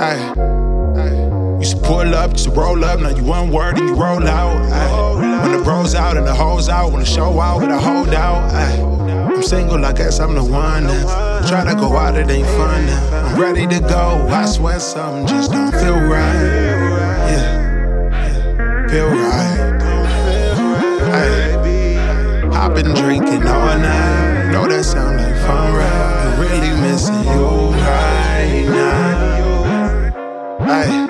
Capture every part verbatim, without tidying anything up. Ay. Used to pull up, used to roll up, now you one word and you roll out. Ay. When the bro's out and the hoes out, when the show out with a hold out. Ay. I'm single, I guess I'm the one. Now. Try to go out, it ain't fun. Now. I'm ready to go, I swear something just don't feel right. Yeah, feel right. Ay. I've been drinking all night. Know that sound like fun, right? I'm really missing you right now. Ay.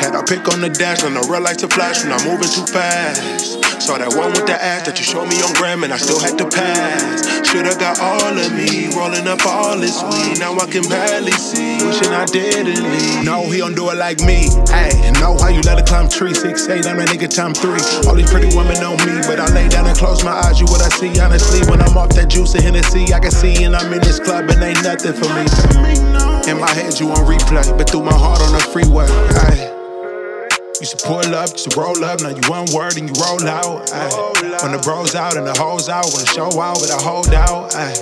Had a pick on the dash, and the real lights to flash when I'm moving too fast. Saw that one with the ass that you showed me on gram, and I still had to pass. Should've got all of me, rolling up all this weed. Now I can barely see, wishing I didn't leave. No, he don't do it like me. Ay, know how you let her climb tree. six eight, I'm that nigga time three. All these pretty women on me, but I lay down and close my eyes. You what I see, honestly. When I'm off that juice of Hennessy, I can see, and I'm in this club, and ain't nothing for me. In my head, you on replay, but through my heart on the freeway. Ay. Used to pull up, used to roll up, now you one word and you roll out. Ay. When the bro's out and the hoes out, when the show out with a hold out. Ay.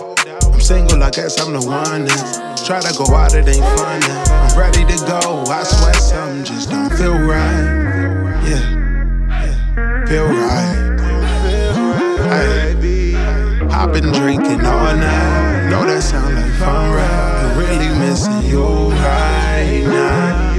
I'm single, I guess I'm the one. Now. Try to go out, it ain't fun. Now. I'm ready to go, I swear something just don't feel right. Yeah, feel right. Ay. I've been drinking all night. Know that sound like fun, right? I'm really missing you right now.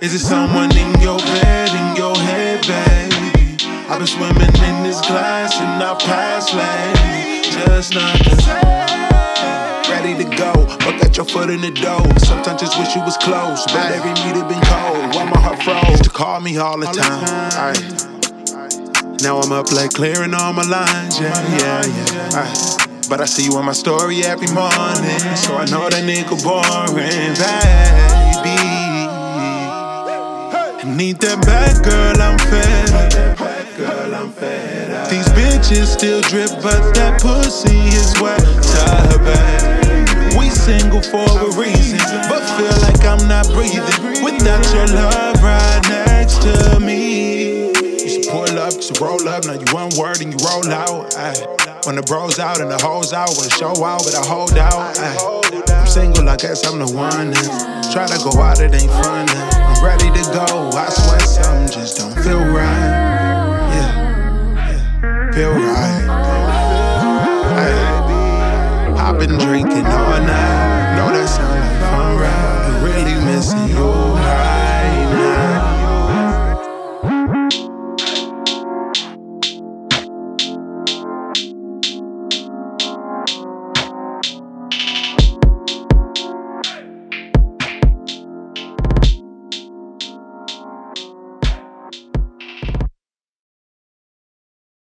Is it someone in your bed, in your head, baby? I've been swimming in this glass and I pass lately. Just not the same. Ready to go, but got your foot in the door. Sometimes just wish you was close, but every meet it been cold. Why my heart froze? Used to call me all the time. Aight. Now I'm up like clearing all my lines, yeah, yeah, yeah. Aight. But I see you on my story every morning, so I know that nigga boring, baby. I need that bad girl, I'm fed. Bad girl, I'm fed. These bitches still drip, but that pussy is wet. Tie her back. We single for a reason, but feel like I'm not breathing without your love right next to me. Used to pull up, used to roll up, now you one word and you roll out. Ay. When the bro's out and the hoes out, when the show out with a hold out. Ay. I'm single, I guess I'm the one. Now. Try to go out, it ain't fun. Now. Ready to go, I swear something just don't feel right. Yeah, feel right. Ay. I've been drinking all night. Know that sound like fun, right?